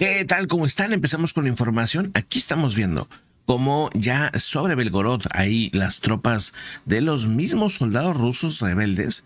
¿Qué tal? ¿Cómo están? Empezamos con la información. Aquí estamos viendo cómo ya sobre Belgorod ahí las tropas de los mismos soldados rusos rebeldes,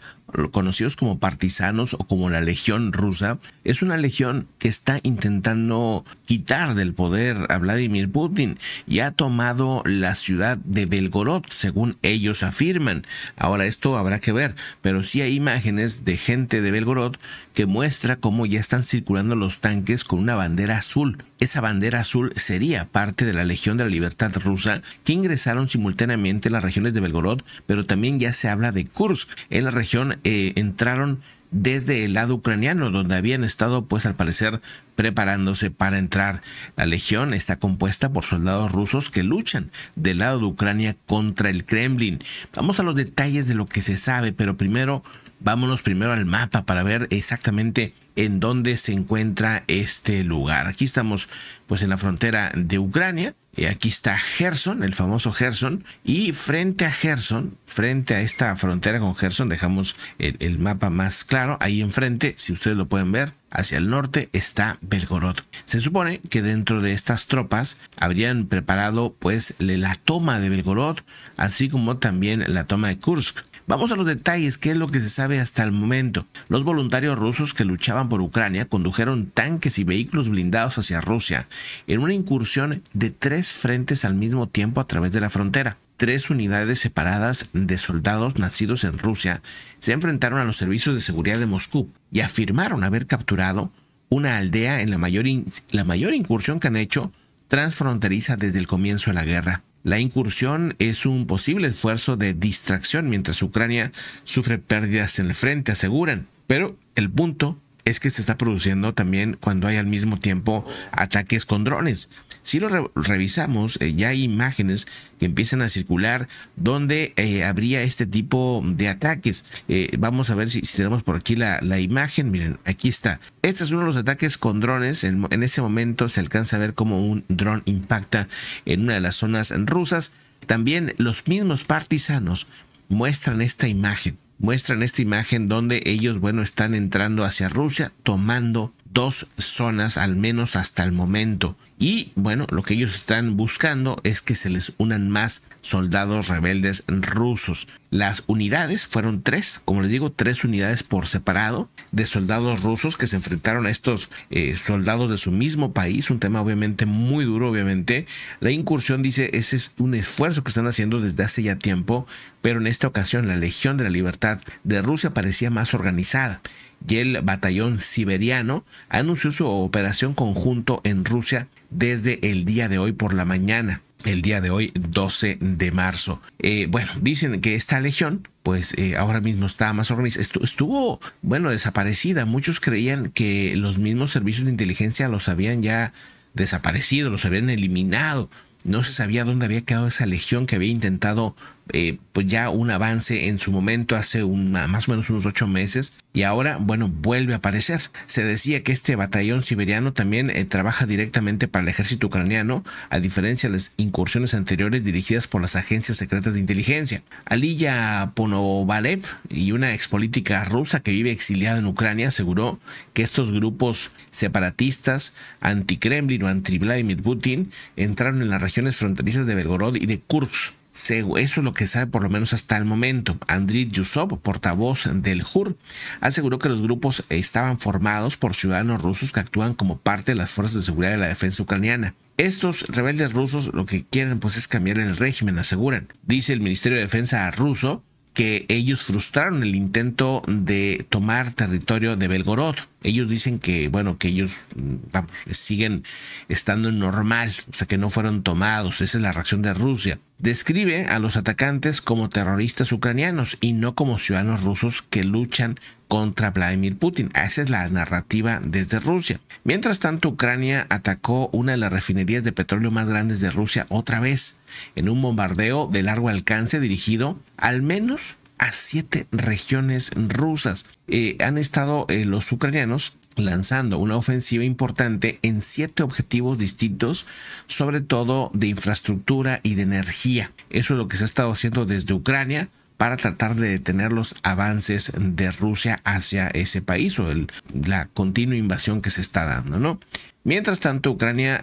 conocidos como partisanos o como la Legión Rusa, es una legión que está intentando quitar del poder a Vladimir Putin y ha tomado la ciudad de Belgorod, según ellos afirman. Ahora esto habrá que ver, pero sí hay imágenes de gente de Belgorod que muestra cómo ya están circulando los tanques con una bandera azul. Esa bandera azul sería parte de la Legión de la Libertad rusa, que ingresaron simultáneamente en las regiones de Belgorod, pero también ya se habla de Kursk. En la región entraron desde el lado ucraniano, donde habían estado, pues al parecer, preparándose para entrar. La legión está compuesta por soldados rusos que luchan del lado de Ucrania contra el Kremlin. Vamos a los detalles de lo que se sabe, pero primero, vámonos primero al mapa para ver exactamente en dónde se encuentra este lugar. Aquí estamos, pues, en la frontera de Ucrania. Aquí está Kherson, el famoso Kherson, y frente a Kherson, frente a esta frontera con Kherson, dejamos el mapa más claro, ahí enfrente, si ustedes lo pueden ver, hacia el norte está Belgorod. Se supone que dentro de estas tropas habrían preparado, pues, la toma de Belgorod, así como también la toma de Kursk. Vamos a los detalles, qué es lo que se sabe hasta el momento. Los voluntarios rusos que luchaban por Ucrania condujeron tanques y vehículos blindados hacia Rusia en una incursión de 3 frentes al mismo tiempo a través de la frontera. 3 unidades separadas de soldados nacidos en Rusia se enfrentaron a los servicios de seguridad de Moscú y afirmaron haber capturado una aldea en la mayor incursión que han hecho transfronteriza desde el comienzo de la guerra. La incursión es un posible esfuerzo de distracción mientras Ucrania sufre pérdidas en el frente, aseguran. Pero el punto es que se está produciendo también cuando hay al mismo tiempo ataques con drones. Si lo revisamos, ya hay imágenes que empiezan a circular donde habría este tipo de ataques. Vamos a ver si tenemos por aquí la imagen. Miren, aquí está. Este es uno de los ataques con drones. En ese momento se alcanza a ver cómo un dron impacta en una de las zonas rusas. También los mismos partisanos muestran esta imagen. Muestran esta imagen donde ellos, bueno, están entrando hacia Rusia, tomando 2 zonas al menos hasta el momento. Y bueno, lo que ellos están buscando es que se les unan más soldados rebeldes rusos. Las unidades fueron 3, como les digo, 3 unidades por separado de soldados rusos que se enfrentaron a estos soldados de su mismo país. Un tema obviamente muy duro, obviamente. La incursión, dice, ese es un esfuerzo que están haciendo desde hace ya tiempo, pero en esta ocasión la Legión de la Libertad de Rusia parecía más organizada. Y el batallón siberiano anunció su operación conjunto en Rusia desde el día de hoy por la mañana, el día de hoy 12 de marzo. Bueno, dicen que esta legión, pues ahora mismo está más organizada. Estuvo, bueno, desaparecida. Muchos creían que los mismos servicios de inteligencia los habían ya desaparecido, los habían eliminado. No se sabía dónde había quedado esa legión que había intentado pues ya un avance en su momento hace más o menos unos 8 meses y ahora, bueno, vuelve a aparecer. Se decía que este batallón siberiano también trabaja directamente para el ejército ucraniano, a diferencia de las incursiones anteriores dirigidas por las agencias secretas de inteligencia. Aliya Ponovalev, y una expolítica rusa que vive exiliada en Ucrania, aseguró que estos grupos separatistas anti-Kremlin o anti-Vladimir Putin entraron en las regiones fronterizas de Belgorod y de Kursk. Eso es lo que sabe por lo menos hasta el momento. Andriy Yusov, portavoz del JUR, aseguró que los grupos estaban formados por ciudadanos rusos que actúan como parte de las fuerzas de seguridad de la defensa ucraniana. Estos rebeldes rusos lo que quieren, pues, es cambiar el régimen, aseguran. Dice el Ministerio de Defensa ruso que ellos frustraron el intento de tomar territorio de Belgorod. Ellos dicen que, bueno, que ellos, vamos, siguen estando normal, o sea, que no fueron tomados. Esa es la reacción de Rusia. Describe a los atacantes como terroristas ucranianos y no como ciudadanos rusos que luchan contra Vladimir Putin. Esa es la narrativa desde Rusia. Mientras tanto, Ucrania atacó una de las refinerías de petróleo más grandes de Rusia otra vez, en un bombardeo de largo alcance dirigido al menos a 7 regiones rusas. Han estado los ucranianos lanzando una ofensiva importante en 7 objetivos distintos, sobre todo de infraestructura y de energía. Eso es lo que se ha estado haciendo desde Ucrania para tratar de detener los avances de Rusia hacia ese país o la continua invasión que se está dando, ¿no? Mientras tanto, Ucrania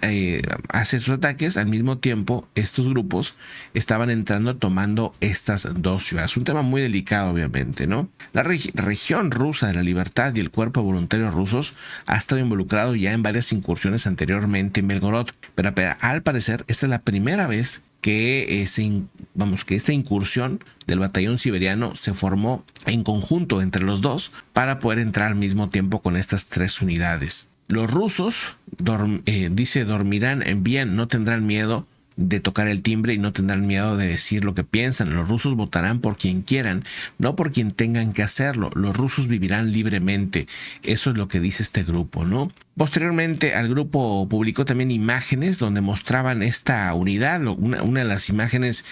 hace sus ataques. Al mismo tiempo, estos grupos estaban entrando tomando estas dos ciudades. Un tema muy delicado, obviamente, ¿no? La región rusa de la libertad y el cuerpo voluntario rusos ha estado involucrado ya en varias incursiones anteriormente en Belgorod. Pero al parecer, esta es la primera vez que esta incursión del batallón siberiano se formó en conjunto entre los dos para poder entrar al mismo tiempo con estas tres unidades. Los rusos, dormirán bien, no tendrán miedo de tocar el timbre y no tendrán miedo de decir lo que piensan. Los rusos votarán por quien quieran, no por quien tengan que hacerlo. Los rusos vivirán libremente. Eso es lo que dice este grupo, ¿no? Posteriormente, el grupo publicó también imágenes donde mostraban esta unidad. Una de las imágenes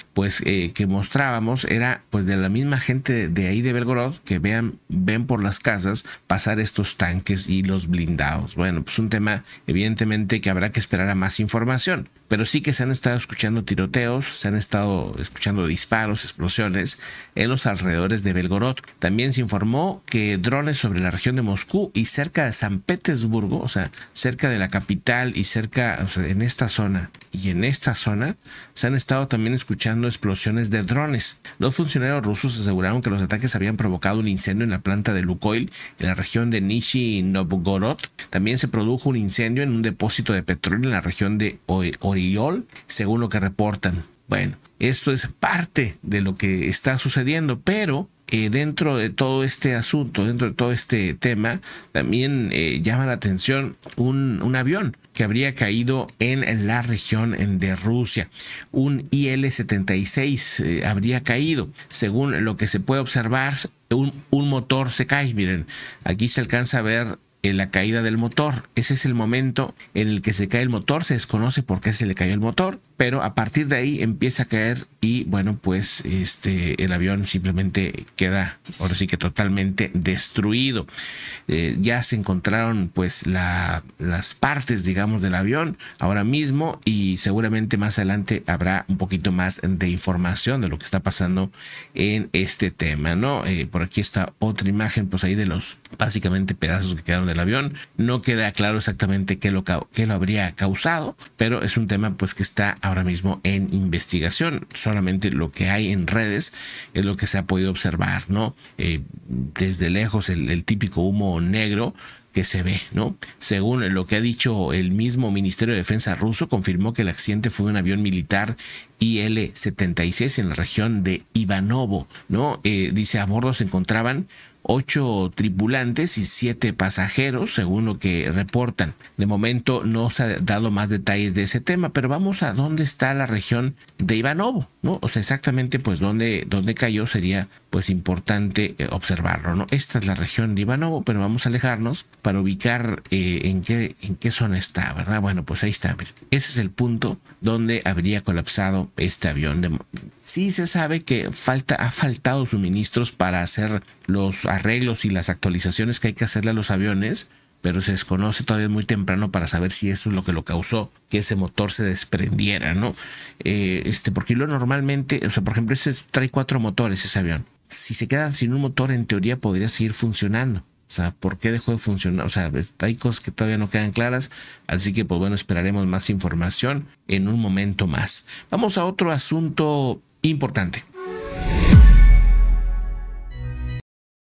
que mostrábamos era de la misma gente de ahí de Belgorod que ven por las casas pasar estos tanques y los blindados. Bueno, pues un tema evidentemente que habrá que esperar a más información. Pero sí que se han estado escuchando tiroteos, se han estado escuchando disparos, explosiones en los alrededores de Belgorod. También se informó que drones sobre la región de Moscú y cerca de San Petersburgo, o sea, cerca de la capital y cerca, en esta zona y en esta zona, se han estado también escuchando explosiones de drones. Los funcionarios rusos aseguraron que los ataques habían provocado un incendio en la planta de Lukoil en la región de Nizhny Novgorod. También se produjo un incendio en un depósito de petróleo en la región de Oriol, según lo que reportan. Bueno, esto es parte de lo que está sucediendo, pero dentro de todo este asunto, dentro de todo este tema, también llama la atención un avión que habría caído en la región de Rusia. Un IL-76 habría caído. Según lo que se puede observar, un motor se cae. Miren, aquí se alcanza a ver la caída del motor. Ese es el momento en el que se cae el motor. Se desconoce por qué se le cayó el motor, pero a partir de ahí empieza a caer y bueno, pues el avión simplemente queda, ahora sí que totalmente destruido. Ya se encontraron pues las partes, digamos, del avión ahora mismo, y seguramente más adelante habrá un poquito más de información de lo que está pasando en este tema, ¿no? Por aquí está otra imagen pues ahí de los básicamente pedazos que quedaron del avión. No queda claro exactamente qué lo habría causado, pero es un tema pues que está ahora mismo en investigación. Solamente lo que hay en redes es lo que se ha podido observar, ¿no? Desde lejos el típico humo negro que se ve, ¿no? Según lo que ha dicho el mismo Ministerio de Defensa ruso, confirmó que el accidente fue de un avión militar IL-76 en la región de Ivanovo, ¿no? Dice, a bordo se encontraban 8 tripulantes y 7 pasajeros, según lo que reportan. De momento no se ha dado más detalles de ese tema, pero vamos a dónde está la región de Ivanovo, ¿no? O sea, exactamente pues dónde cayó sería pues importante observarlo, ¿no? Esta es la región de Ivanovo, pero vamos a alejarnos para ubicar en qué zona está, ¿verdad? Bueno, pues ahí está, miren. Ese es el punto donde habría colapsado este avión. Sí se sabe que ha faltado suministros para hacer los arreglos y las actualizaciones que hay que hacerle a los aviones, pero se desconoce, todavía muy temprano para saber si eso es lo que lo causó, que ese motor se desprendiera, ¿no? Porque lo normalmente, o sea, por ejemplo, ese trae 4 motores, ese avión. Si se queda sin un motor, en teoría podría seguir funcionando. O sea, ¿por qué dejó de funcionar? O sea, hay cosas que todavía no quedan claras. Así que, pues bueno, esperaremos más información en un momento más. Vamos a otro asunto importante.